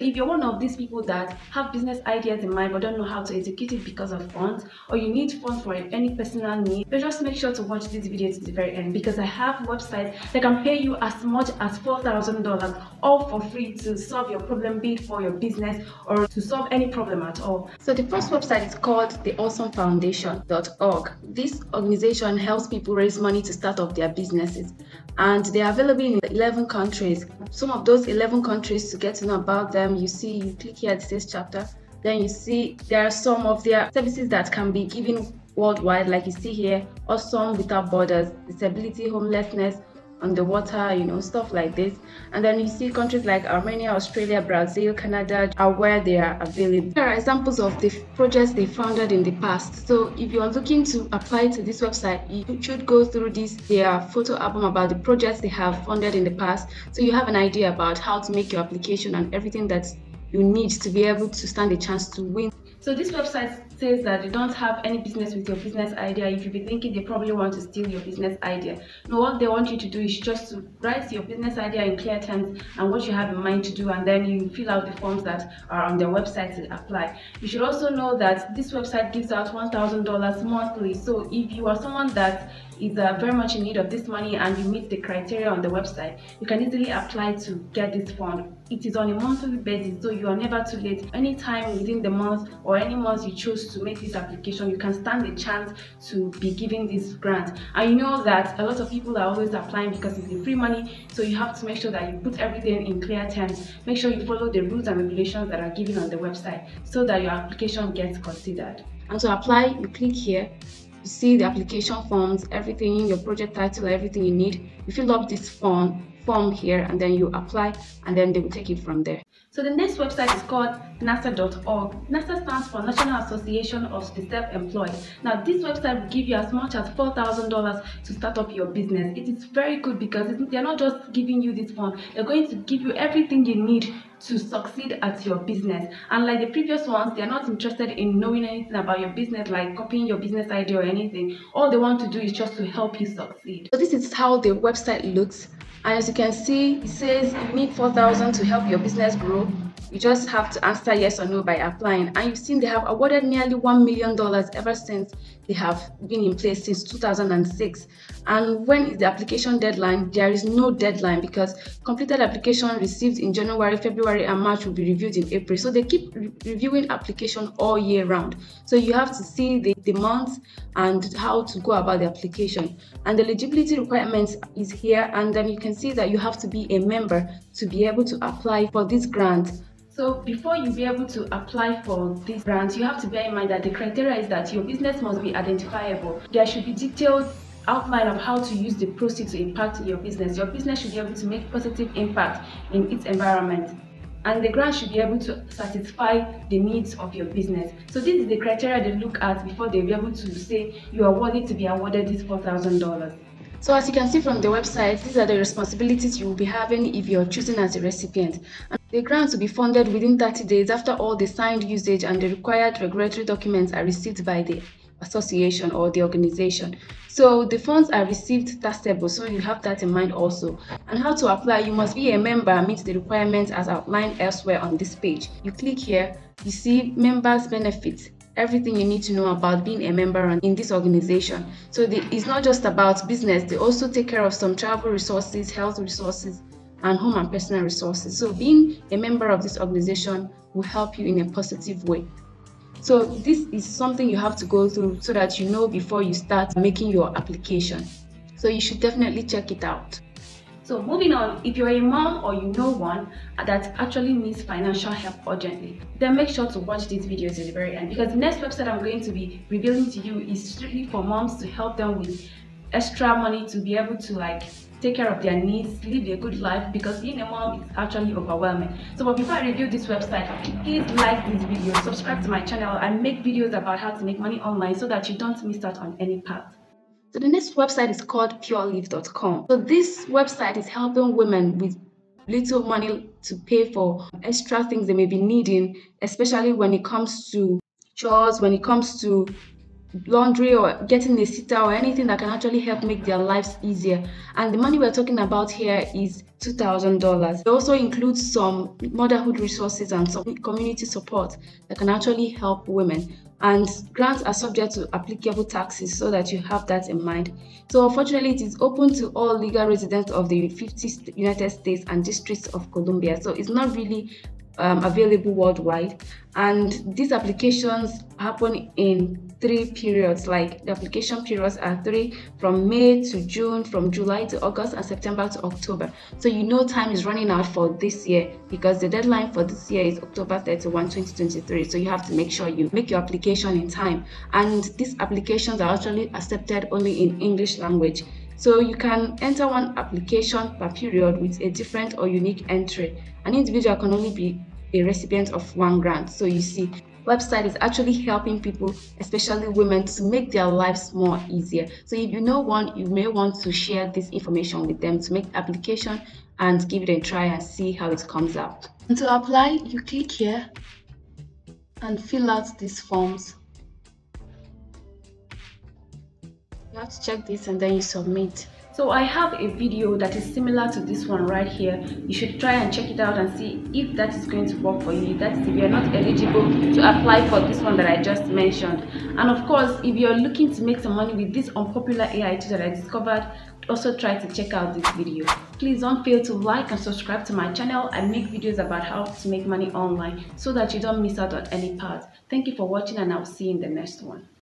If you're one of these people that have business ideas in mind but don't know how to execute it because of funds, or you need funds for any personal need, then just make sure to watch this video to the very end, because I have websites that can pay you as much as $4,000 all for free to solve your problem, be it for your business or to solve any problem at all. So the first website is called the awesomefoundation.org. This organization helps people raise money to start up their businesses, and they are available in 11 countries. Some of those 11 countries, to get to know about them, you see, you click here, it says chapter, then you see there are some of their services that can be given worldwide, like you see here, Awesome Without Borders, disability, homelessness, underwater, you know, stuff like this. And then you see countries like Armenia, Australia, Brazil, Canada are where they are available. There are examples of the projects they founded in the past. So if you are looking to apply to this website, you should go through this, their photo album about the projects they have funded in the past, so you have an idea about how to make your application and everything that you need to be able to stand a chance to win. So this website says that they don't have any business with your business idea. If you be thinking they probably want to steal your business idea, no, what they want you to do is just to write your business idea in clear terms and what you have in mind to do, and then you fill out the forms that are on their website to apply. You should also know that this website gives out $1,000 monthly. So if you are someone that is very much in need of this money and you meet the criteria on the website, you can easily apply to get this fund. It is on a monthly basis, so you are never too late. Anytime within the month or any month you choose to make this application, you can stand a chance to be given this grant. And you know that a lot of people are always applying because it's the free money, so you have to make sure that you put everything in clear terms. Make sure you follow the rules and regulations that are given on the website so that your application gets considered. And to apply, you click here. You see the application forms, everything, your project title, everything you need. You fill up this form here, and then you apply, and then they will take it from there. So the next website is called NASA.org. NASA stands for National Association of the Self-Employed. Now this website will give you as much as $4,000 to start up your business. It is very good because they're not just giving you this fund, they're going to give you everything you need to succeed at your business. And like the previous ones, they're not interested in knowing anything about your business, like copying your business idea or anything. All they want to do is just to help you succeed. So this is how the website looks. And as you can see, it says you need $4,000 to help your business grow. You just have to answer yes or no by applying. And you've seen they have awarded nearly $1 million ever since they have been in place since 2006. And when is the application deadline? There is no deadline, because completed application received in January, February, and March will be reviewed in April. So they keep reviewing application all year round. So you have to see the months and how to go about the application. And the eligibility requirements is here, and then you can see that you have to be a member to be able to apply for this grant. So before you be able to apply for this grant, you have to bear in mind that the criteria is that your business must be identifiable. There should be detailed outline of how to use the proceeds to impact your business. Your business should be able to make positive impact in its environment, and the grant should be able to satisfy the needs of your business. So this is the criteria they look at before they'll be able to say you are worthy to be awarded this $4,000. So as you can see from the website, these are the responsibilities you will be having if you're choosing as a recipient. And the grants will be funded within 30 days after all the signed usage and the required regulatory documents are received by the association or the organization. So the funds are received taxable, so you have that in mind also. And how to apply, you must be a member and meet the requirements as outlined elsewhere on this page. You click here, you see members' benefits. Everything you need to know about being a member in this organization. So it's not just about business, they also take care of some travel resources, health resources, and home and personal resources. So being a member of this organization will help you in a positive way. So this is something you have to go through so that you know before you start making your application. So you should definitely check it out. So moving on, if you're a mom or you know one that actually needs financial help urgently, then make sure to watch these videos to the very end, because the next website I'm going to be revealing to you is strictly for moms to help them with extra money to be able to take care of their needs, live a good life, because being a mom is actually overwhelming. So but before I review this website, please like this video, subscribe to my channel, and make videos about how to make money online so that you don't miss out on any part. So the next website is called PureLeaf.com. So this website is helping women with little money to pay for extra things they may be needing, especially when it comes to chores, when it comes to laundry or getting a sitter or anything that can actually help make their lives easier. And the money we're talking about here is $2,000. It also includes some motherhood resources and some community support that can actually help women. And grants are subject to applicable taxes, so that you have that in mind. So unfortunately, it is open to all legal residents of the 50 United States and Districts of Columbia. So it's not really available worldwide, and these applications happen in 3 periods. Like the application periods are 3, from May to June, from July to August, and September to October. So you know time is running out for this year, because the deadline for this year is October 31, 2023. So you have to make sure you make your application in time, and these applications are actually accepted only in English language. So you can enter one application per period with a different or unique entry. An individual can only be a recipient of one grant. So you see, website is actually helping people, especially women, to make their lives more easier. So if you know one, you may want to share this information with them to make the application and give it a try and see how it comes out. And to apply, you click here and fill out these forms. You have to check this and then you submit. So I have a video that is similar to this one right here. You should try and check it out and see if that is going to work for you. That's if you're not eligible to apply for this one that I just mentioned. And of course, if you're looking to make some money with this unpopular AI tool that I discovered, also try to check out this video. Please don't fail to like and subscribe to my channel. I make videos about how to make money online so that you don't miss out on any part. Thank you for watching, and I'll see you in the next one.